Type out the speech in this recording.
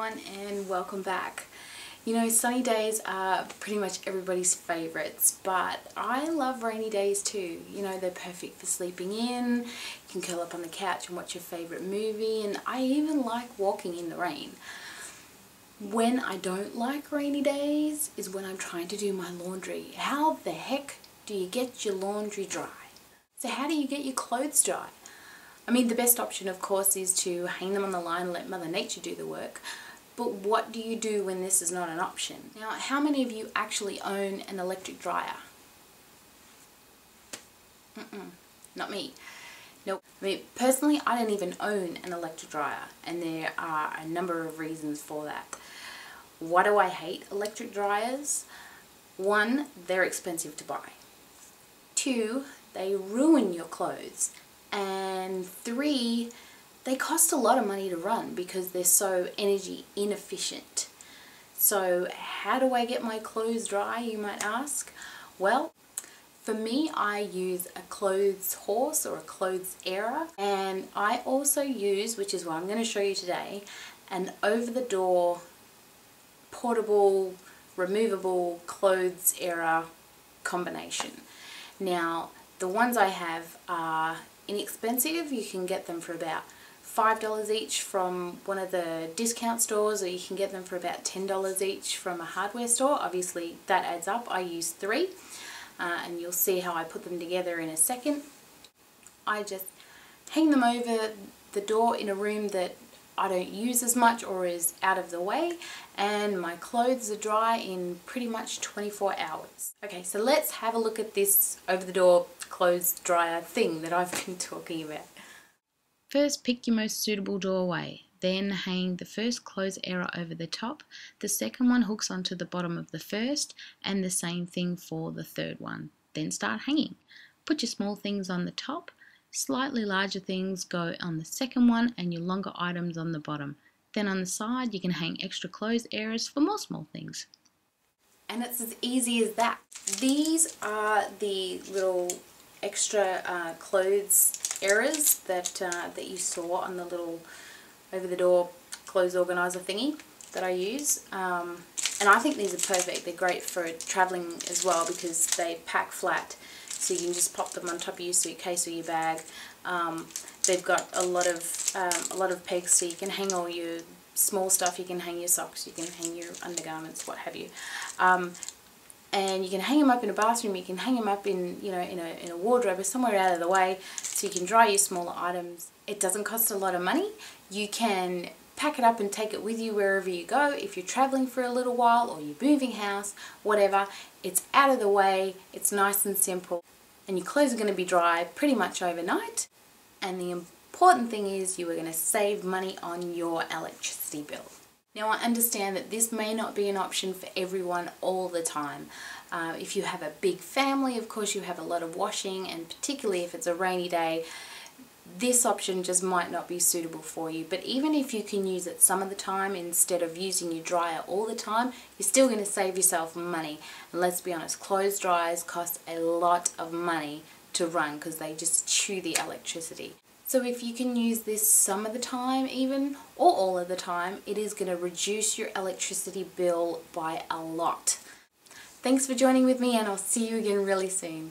everyone and welcome back. You know, sunny days are pretty much everybody's favourites, but I love rainy days too. You know, they're perfect for sleeping in, you can curl up on the couch and watch your favourite movie, and I even like walking in the rain. When I don't like rainy days is when I'm trying to do my laundry. How the heck do you get your laundry dry? So how do you get your clothes dry? I mean, the best option, of course, is to hang them on the line and let Mother Nature do the work. But what do you do when this is not an option? Now, how many of you actually own an electric dryer? Not me. Nope. I mean, personally, I don't even own an electric dryer, and there are a number of reasons for that. Why do I hate electric dryers? One, they're expensive to buy. Two, they ruin your clothes. And three, they cost a lot of money to run because they're so energy inefficient. So how do I get my clothes dry, you might ask? Well, for me, I use a clothes horse or a clothes airer, and I also use, which is what I'm going to show you today, an over-the-door portable removable clothes airer combination. Now, the ones I have are inexpensive. You can get them for about $5 each from one of the discount stores, or you can get them for about $10 each from a hardware store. Obviously that adds up. I use three and you'll see how I put them together in a second. I just hang them over the door in a room that I don't use as much or is out of the way, and my clothes are dry in pretty much 24 hours. Okay, so let's have a look at this over the door clothes dryer thing that I've been talking about. First, pick your most suitable doorway, then hang the first clothes airer over the top, the second one hooks onto the bottom of the first, and the same thing for the third one. Then start hanging. Put your small things on the top, slightly larger things go on the second one, and your longer items on the bottom. Then on the side you can hang extra clothes airers for more small things. And it's as easy as that. These are the little extra clothes airers that you saw on the little over-the-door clothes organizer thingy that I use. And I think these are perfect. They're great for traveling as well because they pack flat. So you can just pop them on top of your suitcase or your bag. They've got a lot of pegs, so you can hang all your small stuff. You can hang your socks, you can hang your undergarments, what have you. And you can hang them up in a bathroom. You can hang them up in, you know, in a wardrobe or somewhere out of the way, so you can dry your smaller items. It doesn't cost a lot of money. You can pack it up and take it with you wherever you go. If you're traveling for a little while or you're moving house, whatever, it's out of the way, it's nice and simple, and your clothes are going to be dry pretty much overnight. And the important thing is you are going to save money on your electricity bill. Now, I understand that this may not be an option for everyone all the time. If you have a big family, of course you have a lot of washing, and particularly if it's a rainy day, this option just might not be suitable for you. But even if you can use it some of the time instead of using your dryer all the time, you're still going to save yourself money. And let's be honest, clothes dryers cost a lot of money to run because they just chew the electricity. So if you can use this some of the time even, or all of the time, it is going to reduce your electricity bill by a lot. Thanks for joining with me, and I'll see you again really soon.